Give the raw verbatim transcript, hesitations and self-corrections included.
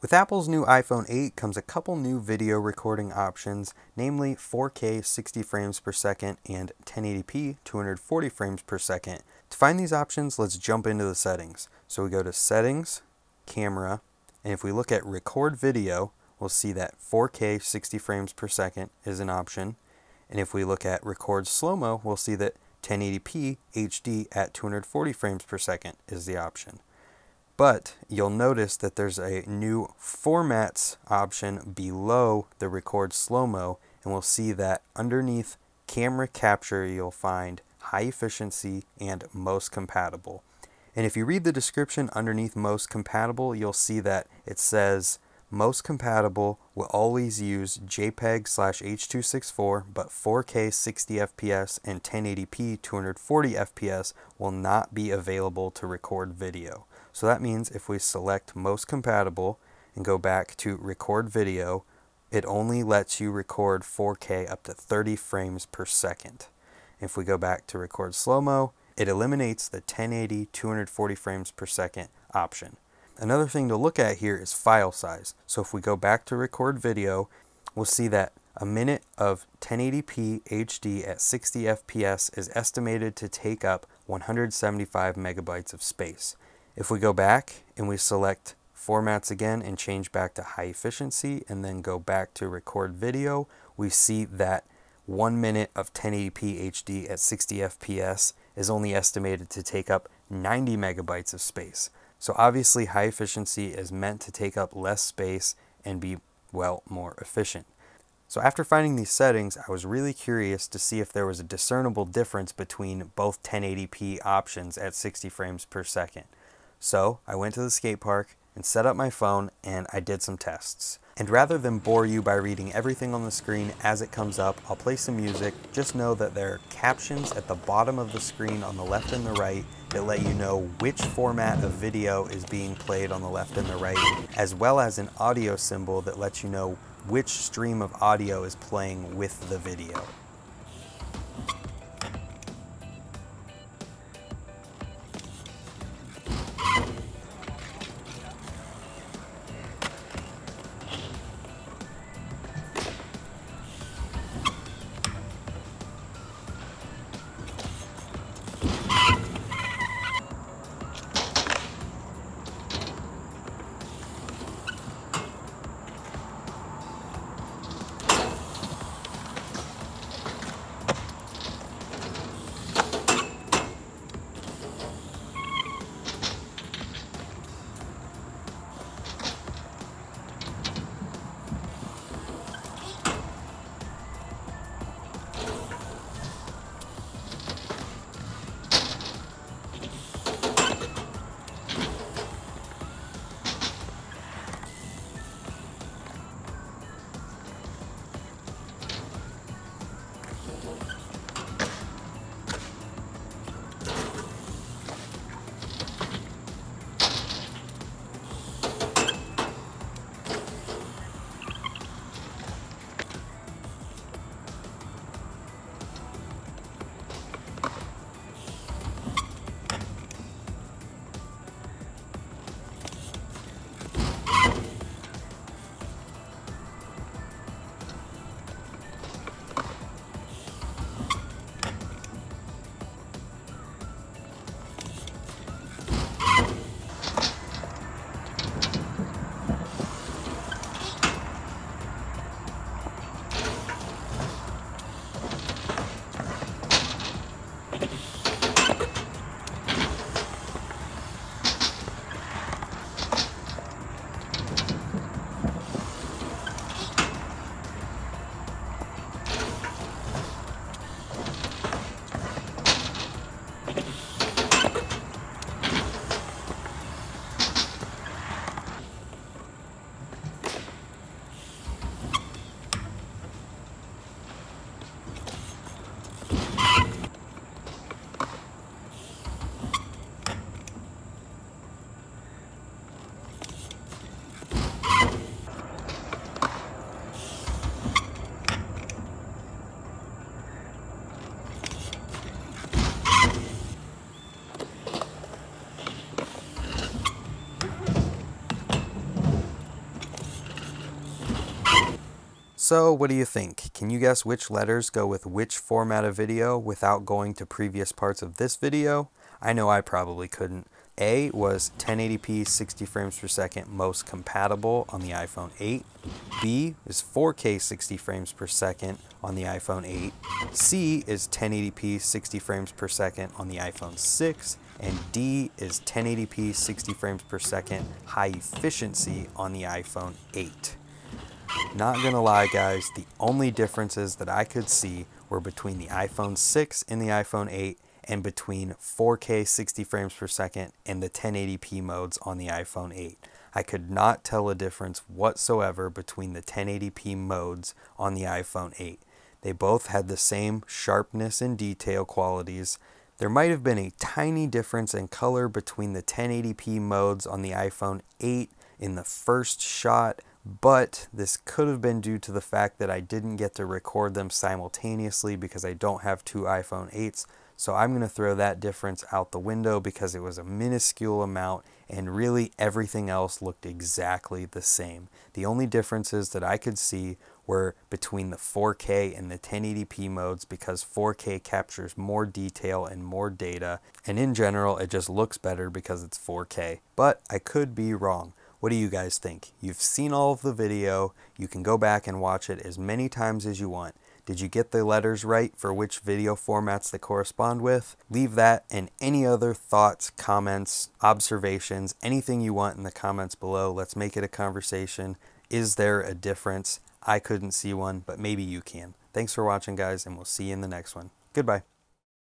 With Apple's new iPhone eight comes a couple new video recording options, namely four K sixty frames per second and ten eighty p two hundred forty frames per second. To find these options, let's jump into the settings. So we go to Settings, Camera, and if we look at Record Video, we'll see that four K sixty frames per second is an option. And if we look at Record Slow-Mo, we'll see that ten eighty p H D at two hundred forty frames per second is the option. But you'll notice that there's a new formats option below the record slow-mo, and we'll see that underneath camera capture you'll find high efficiency and most compatible. And if you read the description underneath most compatible, you'll see that it says most compatible will always use JPEG slash H two sixty-four, but four K sixty F P S and ten eighty p two hundred forty F P S will not be available to record video. So that means if we select most compatible and go back to record video, it only lets you record four K up to thirty frames per second. If we go back to record slow-mo, it eliminates the ten eighty two hundred forty frames per second option. Another thing to look at here is file size. So if we go back to record video, we'll see that a minute of ten eighty p H D at sixty F P S is estimated to take up one hundred seventy-five megabytes of space. If we go back and we select formats again and change back to high efficiency and then go back to record video, we see that one minute of ten eighty p H D at sixty F P S is only estimated to take up ninety megabytes of space. So obviously high efficiency is meant to take up less space and be, well, more efficient. So after finding these settings, I was really curious to see if there was a discernible difference between both ten eighty p options at sixty frames per second. So I went to the skate park and set up my phone and I did some tests. And rather than bore you by reading everything on the screen as it comes up, I'll play some music. Just know that there are captions at the bottom of the screen on the left and the right that let you know which format of video is being played on the left and the right, as well as an audio symbol that lets you know which stream of audio is playing with the video. So what do you think? Can you guess which letters go with which format of video without going to previous parts of this video? I know I probably couldn't. A was ten eighty p sixty frames per second most compatible on the iPhone eight. B is four K sixty frames per second on the iPhone eight. C is ten eighty p sixty frames per second on the iPhone six. And D is ten eighty p sixty frames per second high efficiency on the iPhone eight. Not gonna lie guys, the only differences that I could see were between the iPhone six and the iPhone eight, and between four K sixty frames per second and the ten eighty p modes on the iPhone eight. I could not tell a difference whatsoever between the ten eighty p modes on the iPhone eight. They both had the same sharpness and detail qualities. There might have been a tiny difference in color between the ten eighty p modes on the iPhone eight in the first shot, but this could have been due to the fact that I didn't get to record them simultaneously because I don't have two iPhone eights. So I'm going to throw that difference out the window because it was a minuscule amount and really everything else looked exactly the same. The only differences that I could see were between the four K and the ten eighty p modes because four K captures more detail and more data. And in general, it just looks better because it's four K. But I could be wrong. What do you guys think? You've seen all of the video. You can go back and watch it as many times as you want. Did you get the letters right for which video formats they correspond with? Leave that and any other thoughts, comments, observations, anything you want in the comments below. Let's make it a conversation. Is there a difference? I couldn't see one, but maybe you can. Thanks for watching, guys, and we'll see you in the next one. Goodbye.